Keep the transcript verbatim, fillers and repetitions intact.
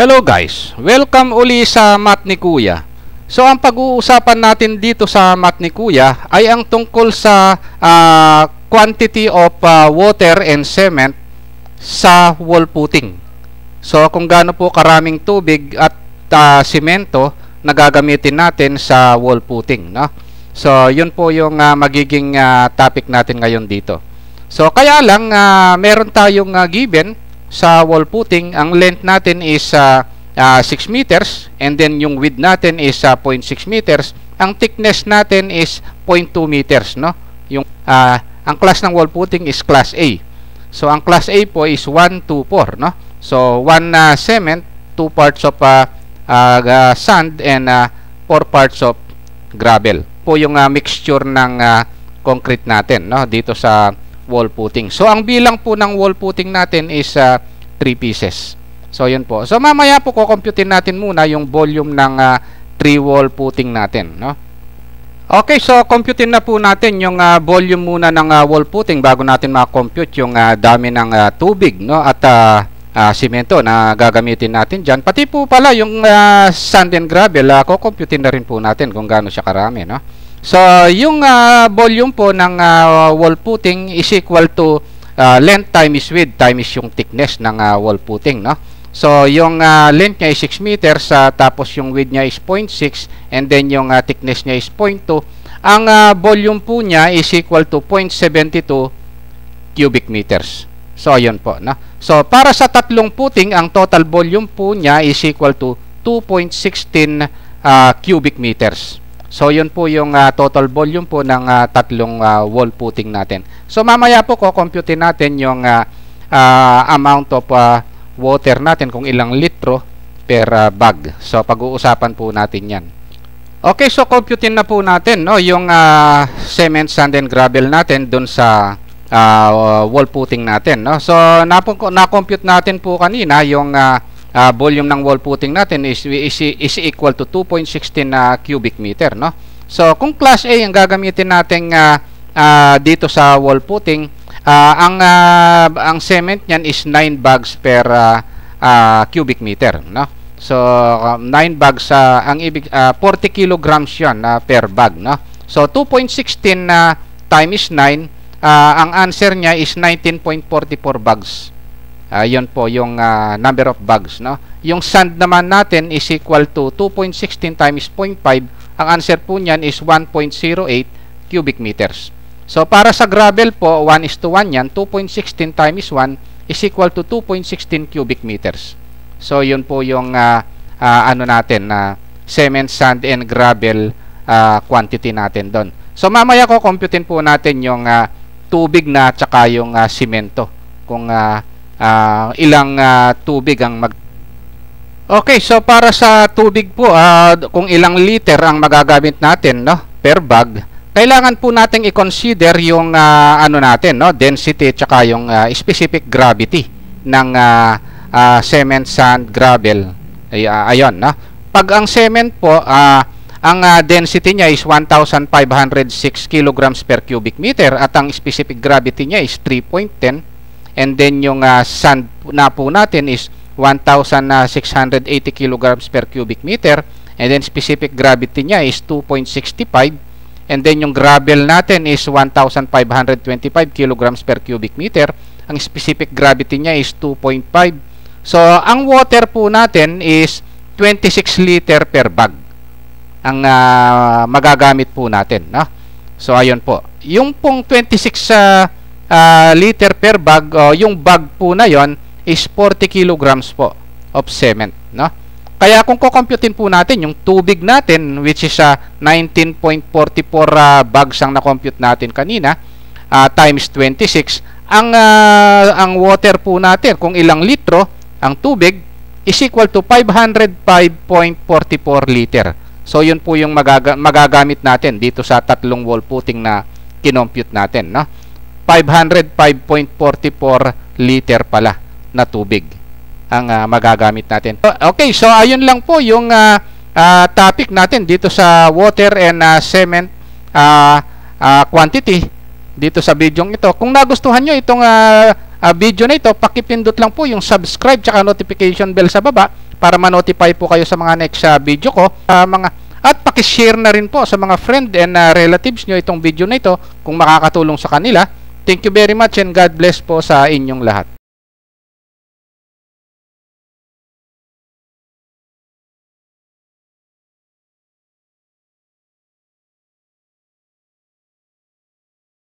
Hello guys, welcome uli sa Mat ni Kuya. So ang pag-uusapan natin dito sa Mat ni Kuya ay ang tungkol sa uh, quantity of uh, water and cement sa wall putting. So kung gaano po karaming tubig at uh, semento na gagamitin natin sa wall putting, no? So yun po yung uh, magiging uh, topic natin ngayon dito. So kaya lang uh, meron tayong uh, given sa wall putting, ang length natin is uh, uh, six meters, and then yung width natin is uh, zero point six meters. Ang thickness natin is zero point two meters, no? Yung uh, ang class ng wall putting is class A. So ang class A po is one to four, no? So one uh, cement, two parts of uh, uh, sand, and uh, four parts of gravel. Po yung uh, mixture ng uh, concrete natin, no? Dito sa wall putting. So ang bilang po ng wall putting natin is uh, three pieces. So yun po. So mamaya po kukomputin natin muna yung volume ng three uh, wall putting natin, no? Okay, so computin na po natin yung uh, volume muna ng uh, wall putting bago natin ma-compute yung uh, dami ng uh, tubig, no? At uh, uh, simento na gagamitin natin diyan. Pati po pala yung uh, sand and gravel, uh, kukomputin na rin po natin kung gaano siya karami, no? So, yung uh, volume po ng uh, wall putting is equal to uh, length times width times yung thickness ng uh, wall putting, no? So, yung uh, length niya is six meters, uh, tapos yung width niya is zero point six, and then yung uh, thickness niya is zero point two. Ang uh, volume po niya is equal to zero point seven two cubic meters. So, yun po, no? So, para sa tatlong puting, ang total volume po niya is equal to two point one six uh, cubic meters. So, yun po yung uh, total volume po ng uh, tatlong uh, wall putting natin. So, mamaya po kukomputin natin yung uh, uh, amount of uh, water natin, kung ilang litro per uh, bag. So, pag-uusapan po natin yan. Okay, so computin na po natin, no, yung uh, cement, sand, and gravel natin dun sa uh, wall putting natin, no? So, na-compute natin po kanina yung Uh, Uh, volume ng wall putting natin is, is, is equal to two point one six uh, cubic meter, no? So, kung class A ang gagamitin natin uh, uh, dito sa wall putting, uh, ang, uh, ang cement nyan is nine bags per uh, uh, cubic meter, no? So, um, nine bags, uh, ang ibig, uh, forty kilograms yan uh, per bag, no? So, two point one six uh, times nine, uh, ang answer niya is nineteen point four four bags. Uh, yun po yung uh, number of bags, no? Yung sand naman natin is equal to two point one six times zero point five. Ang answer po niyan is one point zero eight cubic meters. So, para sa gravel po, one is to one yan. two point one six times one is equal to two point one six cubic meters. So, yun po yung uh, uh, ano natin, uh, cement, sand, and gravel uh, quantity natin doon. So, mamaya ko computein po natin yung uh, tubig na tsaka yung uh, simento. Kung uh, Uh, ilang uh, tubig ang mag Okay, so para sa tubig po, uh, kung ilang liter ang magagamit natin, no, per bag, kailangan po nating i-consider yung uh, ano natin, no, density tsaka yung uh, specific gravity ng uh, uh, cement, sand, gravel. Ay, uh, ayun, no. Pag ang cement po, uh, ang uh, density niya is one thousand five hundred six kilograms per cubic meter at ang specific gravity niya is three point one zero. And then yung uh, sand na po natin is one thousand six hundred eighty kilograms per cubic meter. And then specific gravity niya is two point six five. And then yung gravel natin is one thousand five hundred twenty-five kilograms per cubic meter. Ang specific gravity niya is two point five. So, ang water po natin is twenty-six liter per bag. Ang uh, magagamit po natin, no? So, ayun po. Yung pong twenty-six uh, Uh, liter per bag, oh, yung bag po na yon is forty kilograms po of cement, no? Kaya kung kukomputin po natin yung tubig natin, which is uh, nineteen point four four uh, bags ang na-compute natin kanina, uh, times twenty-six, ang, uh, ang water po natin, kung ilang litro ang tubig, is equal to five hundred five point four four liter. So yun po yung magaga magagamit natin dito sa tatlong wall putting na kinompute natin, no? five hundred five point four four liter pala na tubig ang uh, magagamit natin. Okay, so ayun lang po yung uh, uh, topic natin dito sa water and uh, cement uh, uh, quantity dito sa video ito. Kung nagustuhan nyo itong uh, uh, video na ito, pakipindot lang po yung subscribe tsaka notification bell sa baba para ma-notify po kayo sa mga next uh, video ko. Uh, mga, at pakishare na rin po sa mga friend and uh, relatives nyo itong video na ito kung makakatulong sa kanila. Thank you very much and God bless po sa inyong lahat.